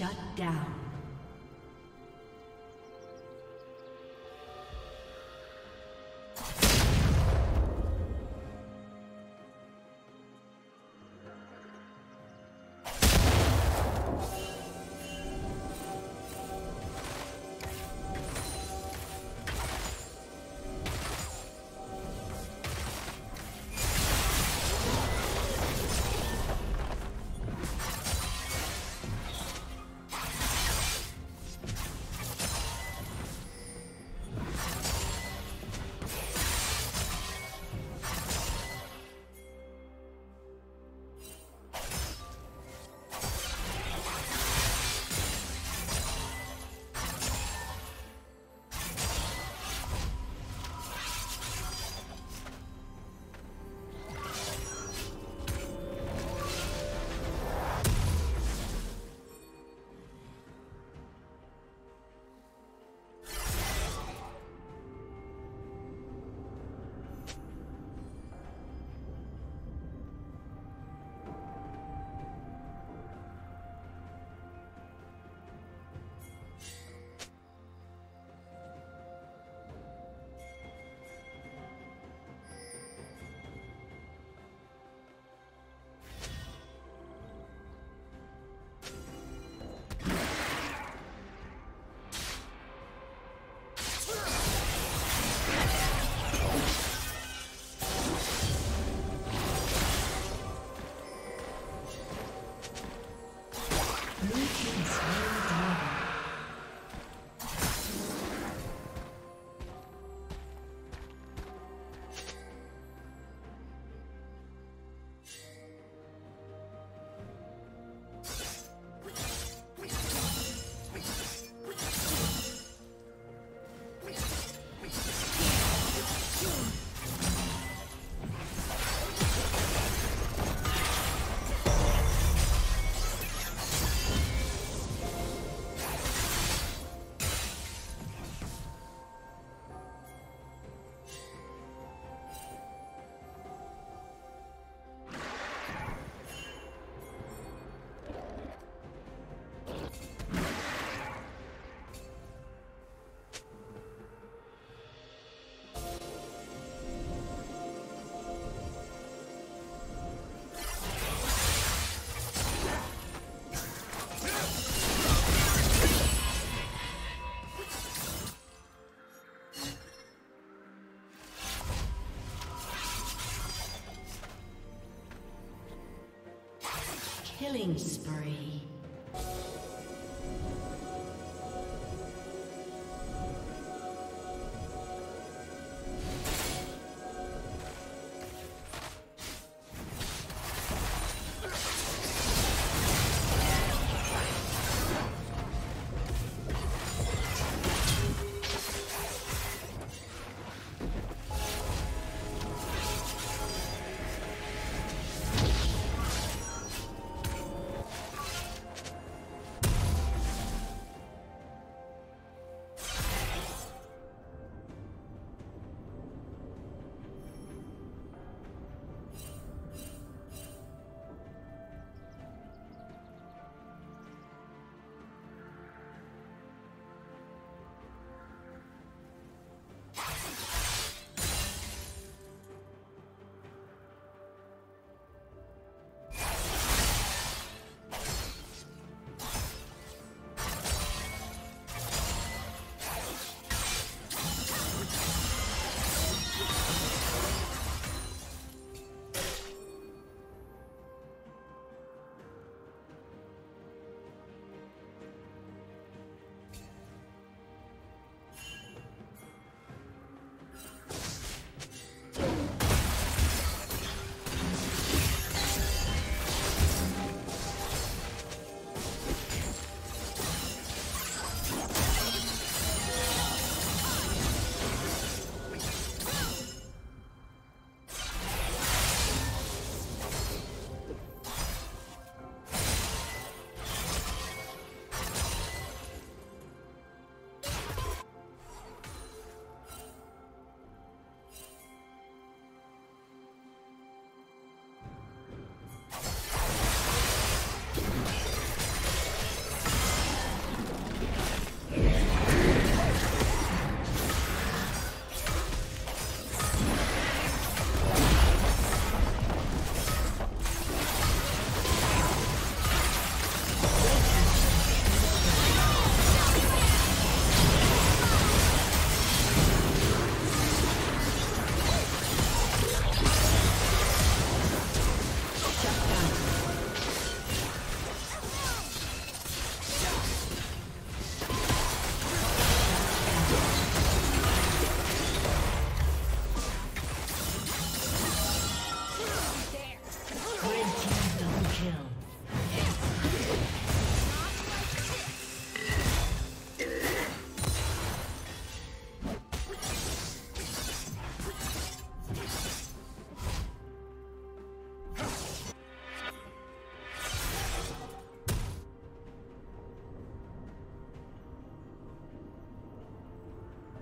Shut down. Killing spree.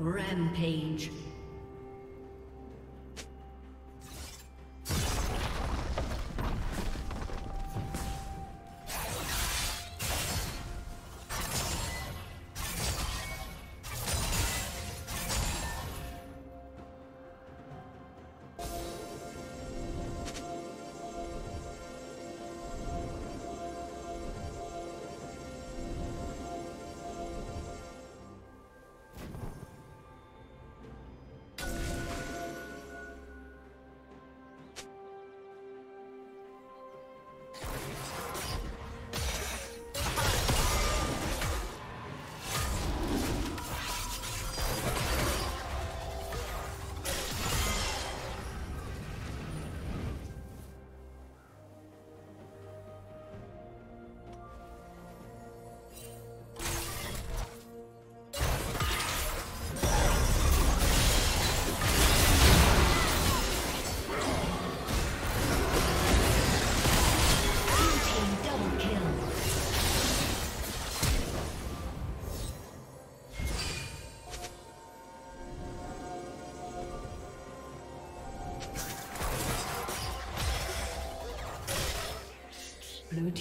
Rampage. Blue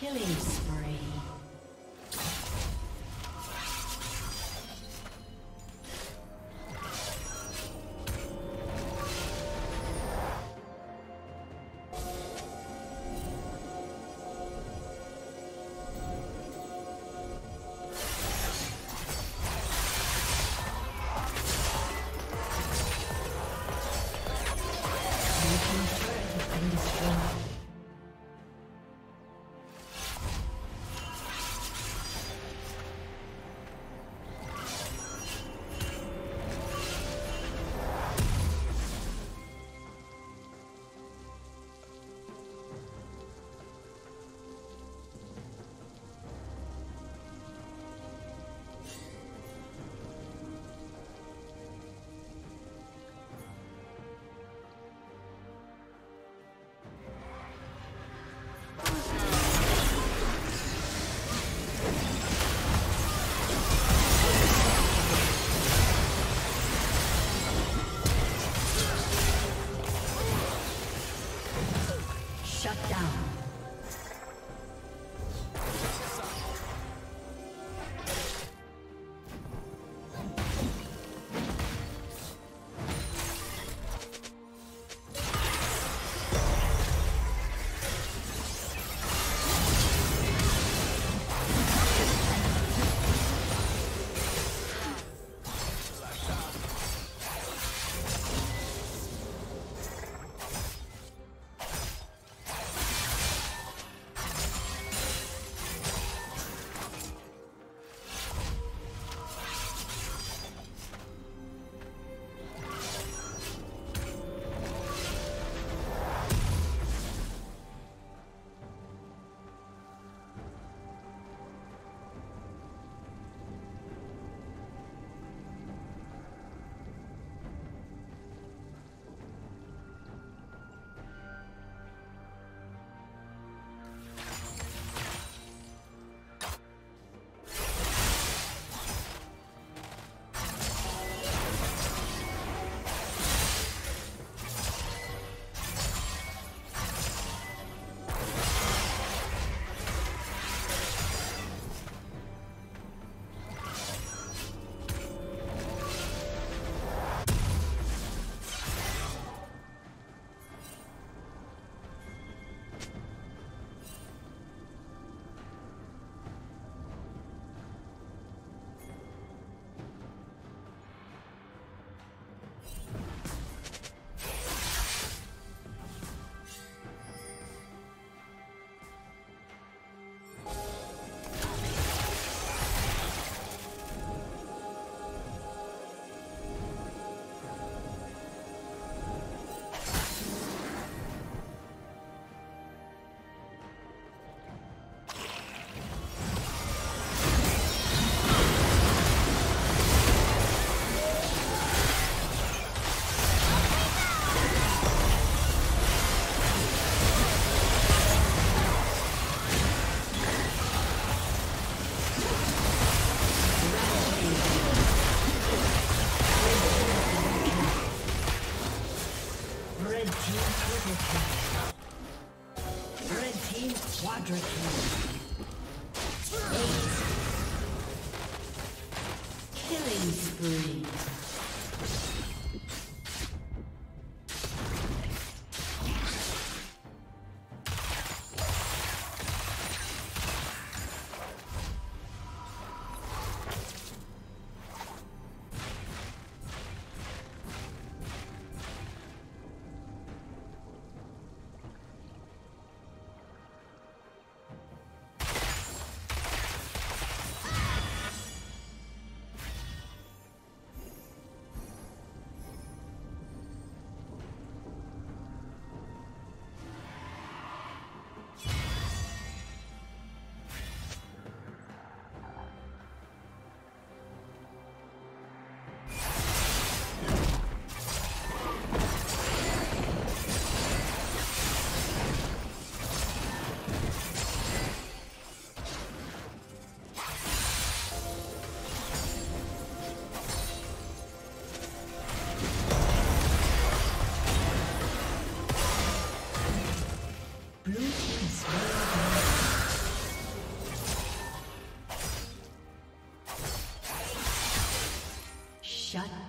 Killing spree. Blue quadrant. Killing spree. Shut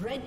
Red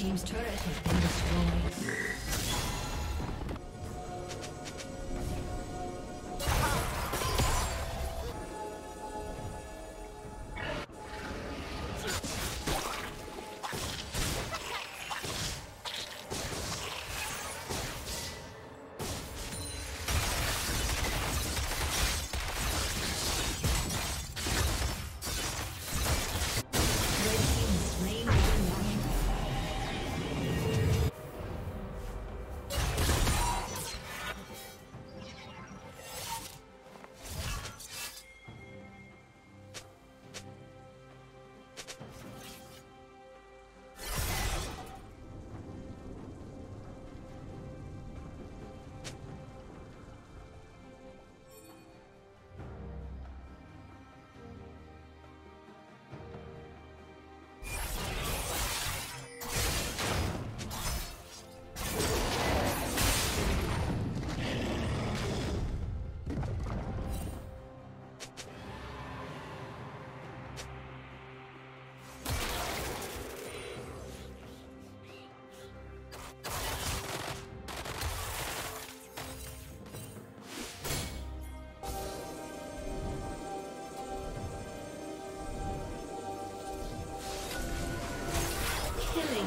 team's turret has been destroyed.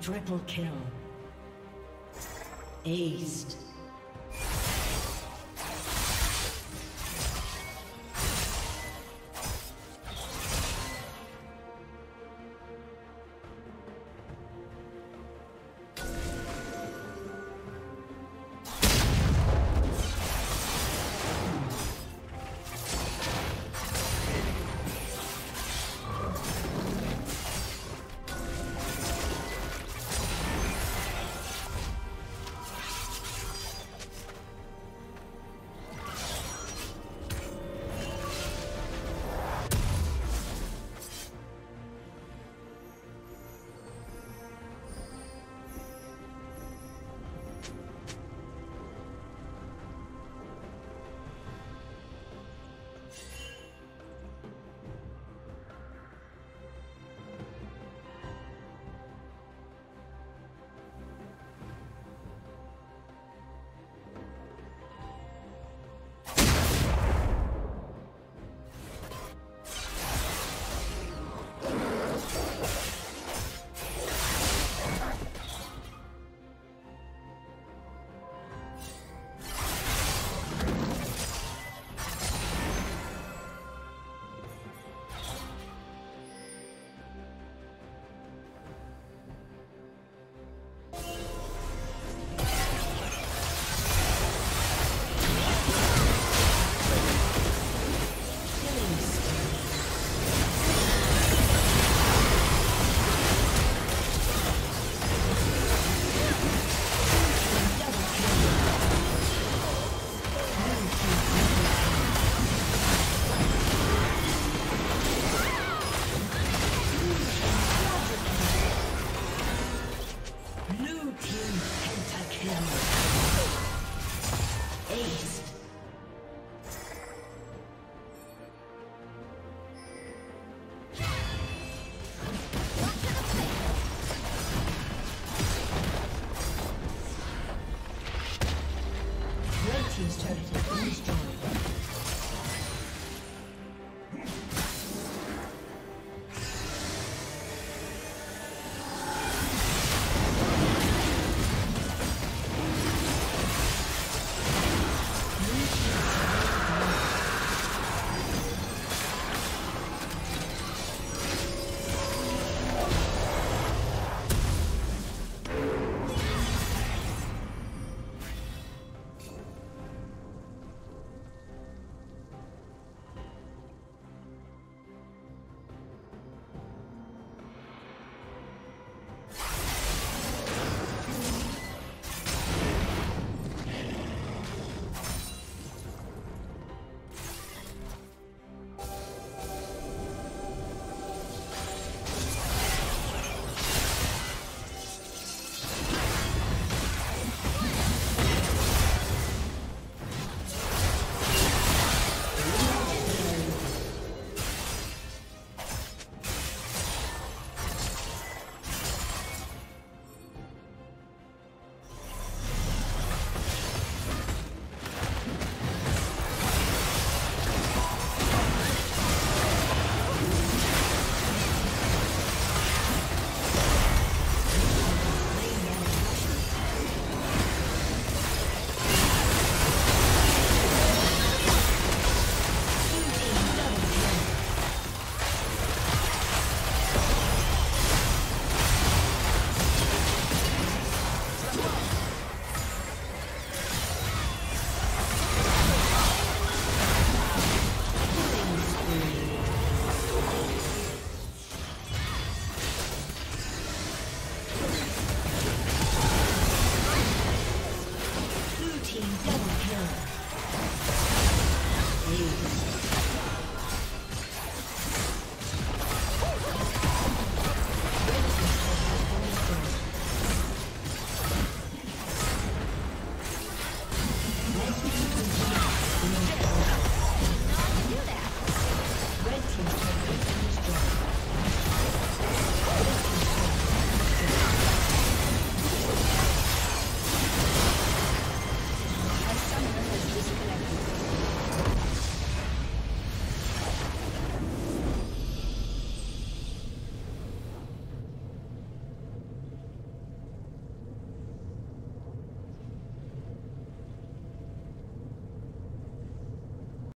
Triple kill. Aced.